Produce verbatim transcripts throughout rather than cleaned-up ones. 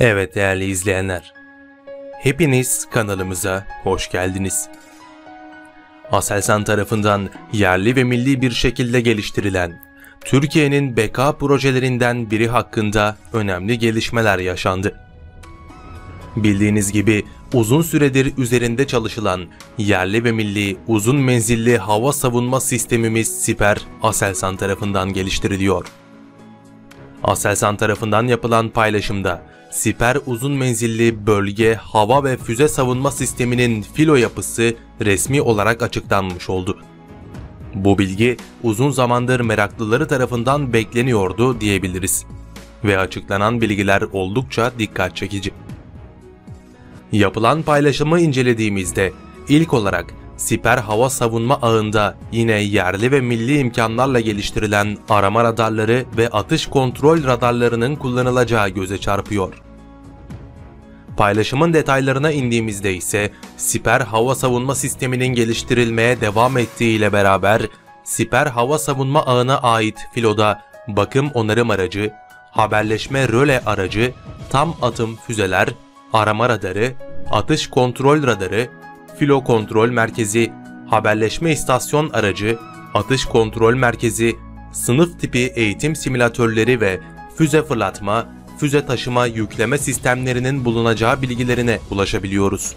Evet değerli izleyenler, hepiniz kanalımıza hoş geldiniz. Aselsan tarafından yerli ve milli bir şekilde geliştirilen Türkiye'nin beka projelerinden biri hakkında önemli gelişmeler yaşandı. Bildiğiniz gibi uzun süredir üzerinde çalışılan yerli ve milli uzun menzilli hava savunma sistemimiz Siper, Aselsan tarafından geliştiriliyor. Aselsan tarafından yapılan paylaşımda Siper uzun menzilli bölge hava ve füze savunma sisteminin filo yapısı resmi olarak açıklanmış oldu. Bu bilgi uzun zamandır meraklıları tarafından bekleniyordu diyebiliriz ve açıklanan bilgiler oldukça dikkat çekici. Yapılan paylaşımı incelediğimizde ilk olarak Siper hava savunma ağında yine yerli ve milli imkanlarla geliştirilen arama radarları ve atış kontrol radarlarının kullanılacağı göze çarpıyor. Paylaşımın detaylarına indiğimizde ise Siper hava savunma sisteminin geliştirilmeye devam ettiği ile beraber Siper hava savunma ağına ait filoda bakım onarım aracı, haberleşme röle aracı, tam atım füzeler, arama radarı, atış kontrol radarı, filo kontrol merkezi, haberleşme istasyon aracı, atış kontrol merkezi, sınıf tipi eğitim simülatörleri ve füze fırlatma, füze taşıma yükleme sistemlerinin bulunacağı bilgilerine ulaşabiliyoruz.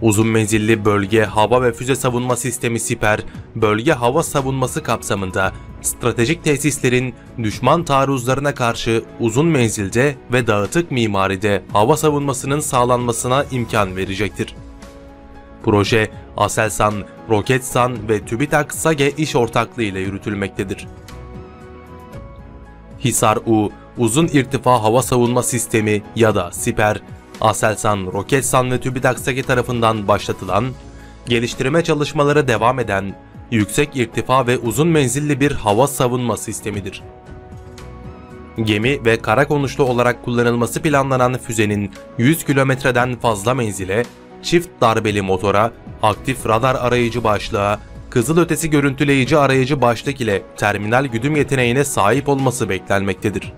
Uzun menzilli bölge hava ve füze savunma sistemi Siper, bölge hava savunması kapsamında stratejik tesislerin düşman taarruzlarına karşı uzun menzilde ve dağıtık mimaride hava savunmasının sağlanmasına imkan verecektir. Proje, Aselsan, Roketsan ve TÜBİTAK SAGE iş ortaklığı ile yürütülmektedir. Hisar-U, Uzun İrtifa Hava Savunma Sistemi ya da Siper, Aselsan, Roketsan ve TÜBİTAK SAGE tarafından başlatılan, geliştirme çalışmaları devam eden, yüksek irtifa ve uzun menzilli bir hava savunma sistemidir. Gemi ve kara konuşlu olarak kullanılması planlanan füzenin yüz kilometreden fazla menzile, çift darbeli motora, aktif radar arayıcı başlığa, kızılötesi görüntüleyici arayıcı başlık ile terminal güdüm yeteneğine sahip olması beklenmektedir.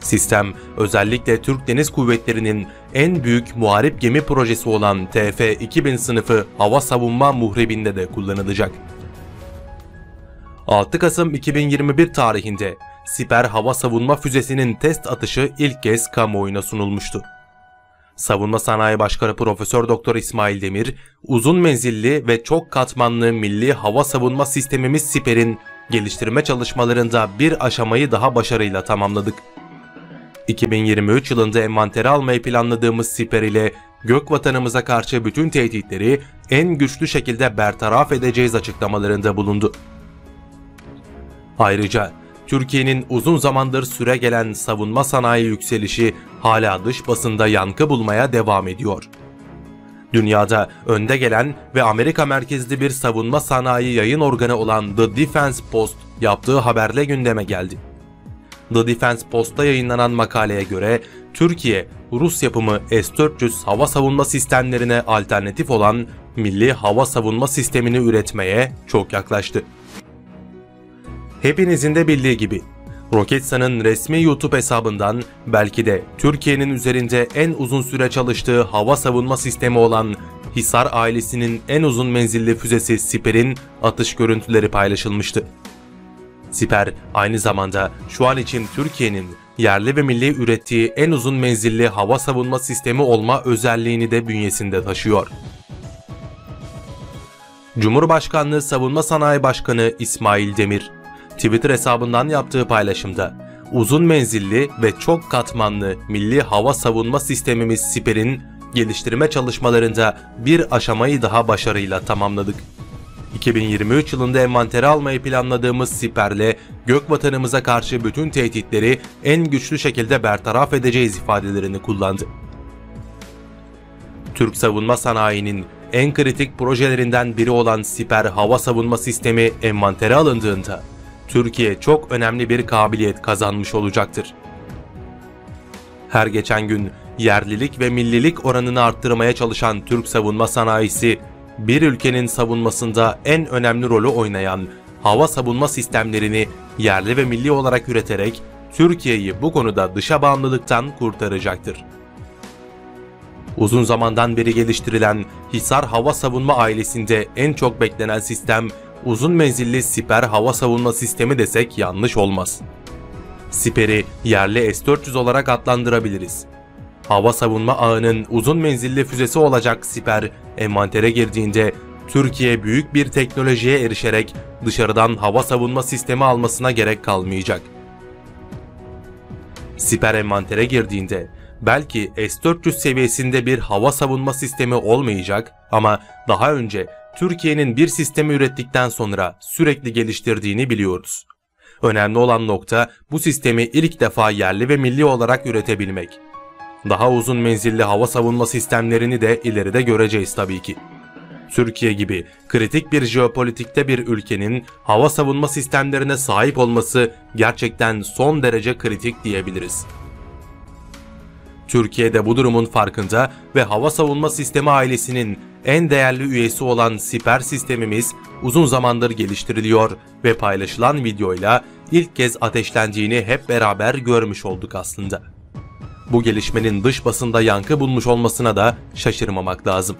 Sistem, özellikle Türk Deniz Kuvvetleri'nin en büyük muharip gemi projesi olan T F iki bin sınıfı hava savunma muhrebinde de kullanılacak. altı Kasım iki bin yirmi bir tarihinde Siper hava savunma füzesinin test atışı ilk kez kamuoyuna sunulmuştu. Savunma Sanayi Başkanı Profesör Doktor İsmail Demir, uzun menzilli ve çok katmanlı milli hava savunma sistemimiz Siper'in geliştirme çalışmalarında bir aşamayı daha başarıyla tamamladık. iki bin yirmi üç yılında envantere almayı planladığımız Siper ile gök vatanımıza karşı bütün tehditleri en güçlü şekilde bertaraf edeceğiz açıklamalarında bulundu. Ayrıca Türkiye'nin uzun zamandır süregelen savunma sanayi yükselişi hala dış basında yankı bulmaya devam ediyor. Dünyada önde gelen ve Amerika merkezli bir savunma sanayi yayın organı olan The Defense Post yaptığı haberle gündeme geldi. The Defense Post'ta yayınlanan makaleye göre Türkiye, Rus yapımı S dört yüz hava savunma sistemlerine alternatif olan milli hava savunma sistemini üretmeye çok yaklaştı. Hepinizin de bildiği gibi, Roketsan'ın resmi YouTube hesabından belki de Türkiye'nin üzerinde en uzun süre çalıştığı hava savunma sistemi olan Hisar ailesinin en uzun menzilli füzesi Siper'in atış görüntüleri paylaşılmıştı. Siper aynı zamanda şu an için Türkiye'nin yerli ve milli ürettiği en uzun menzilli hava savunma sistemi olma özelliğini de bünyesinde taşıyor. Cumhurbaşkanlığı Savunma Sanayi Başkanı İsmail Demir, Twitter hesabından yaptığı paylaşımda uzun menzilli ve çok katmanlı milli hava savunma sistemimiz Siper'in geliştirme çalışmalarında bir aşamayı daha başarıyla tamamladık. iki bin yirmi üç yılında envantere almayı planladığımız Siper'le gök vatanımıza karşı bütün tehditleri en güçlü şekilde bertaraf edeceğiz ifadelerini kullandı. Türk savunma sanayinin en kritik projelerinden biri olan Siper hava savunma sistemi envantere alındığında Türkiye çok önemli bir kabiliyet kazanmış olacaktır. Her geçen gün yerlilik ve millilik oranını arttırmaya çalışan Türk savunma sanayisi, bir ülkenin savunmasında en önemli rolü oynayan hava savunma sistemlerini yerli ve milli olarak üreterek Türkiye'yi bu konuda dışa bağımlılıktan kurtaracaktır. Uzun zamandan beri geliştirilen Hisar hava savunma ailesinde en çok beklenen sistem uzun menzilli Siper hava savunma sistemi desek yanlış olmaz. Siper'i yerli S dört yüz olarak adlandırabiliriz. Hava savunma ağının uzun menzilli füzesi olacak Siper, envantere girdiğinde Türkiye büyük bir teknolojiye erişerek dışarıdan hava savunma sistemi almasına gerek kalmayacak. Siper envantere girdiğinde belki S dört yüz seviyesinde bir hava savunma sistemi olmayacak ama daha önce Türkiye'nin bir sistemi ürettikten sonra sürekli geliştirdiğini biliyoruz. Önemli olan nokta bu sistemi ilk defa yerli ve milli olarak üretebilmek. Daha uzun menzilli hava savunma sistemlerini de ileride göreceğiz tabii ki. Türkiye gibi kritik bir jeopolitikte bir ülkenin hava savunma sistemlerine sahip olması gerçekten son derece kritik diyebiliriz. Türkiye de bu durumun farkında ve hava savunma sistemi ailesinin en değerli üyesi olan Siper sistemimiz uzun zamandır geliştiriliyor ve paylaşılan videoyla ilk kez ateşlendiğini hep beraber görmüş olduk aslında. Bu gelişmenin dış basında yankı bulmuş olmasına da şaşırmamak lazım.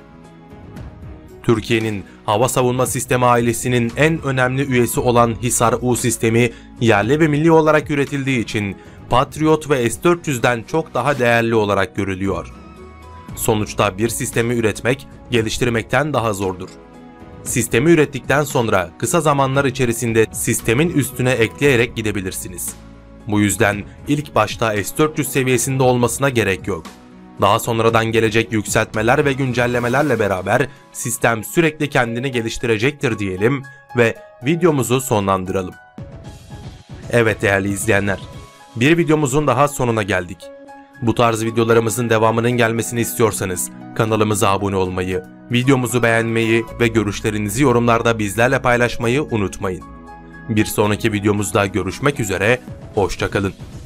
Türkiye'nin hava savunma sistemi ailesinin en önemli üyesi olan Hisar-U sistemi yerli ve milli olarak üretildiği için Patriot ve S dört yüz'den çok daha değerli olarak görülüyor. Sonuçta bir sistemi üretmek, geliştirmekten daha zordur. Sistemi ürettikten sonra kısa zamanlar içerisinde sistemin üstüne ekleyerek gidebilirsiniz. Bu yüzden ilk başta S dört yüz seviyesinde olmasına gerek yok. Daha sonradan gelecek yükseltmeler ve güncellemelerle beraber sistem sürekli kendini geliştirecektir diyelim ve videomuzu sonlandıralım. Evet değerli izleyenler, bir videomuzun daha sonuna geldik. Bu tarz videolarımızın devamının gelmesini istiyorsanız kanalımıza abone olmayı, videomuzu beğenmeyi ve görüşlerinizi yorumlarda bizlerle paylaşmayı unutmayın. Bir sonraki videomuzda görüşmek üzere, hoşça kalın.